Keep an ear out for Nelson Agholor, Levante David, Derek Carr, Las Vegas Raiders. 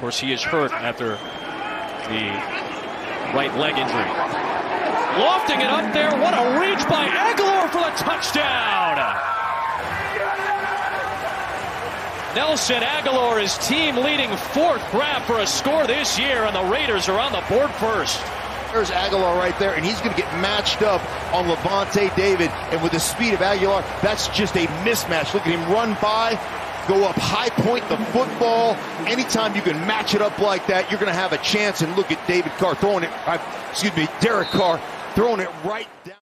course, he is hurt after the right leg injury. Lofting it up there. What a reach by Agholor for the touchdown. Nelson Agholor, his team leading fourth grab for a score this year, and the Raiders are on the board first. There's Agholor right there, and he's going to get matched up on Levante David. And with the speed of Agholor, that's just a mismatch. Look at him run by, go up high, point the football. Anytime you can match it up like that, you're going to have a chance. And look at Derek Carr throwing it right down.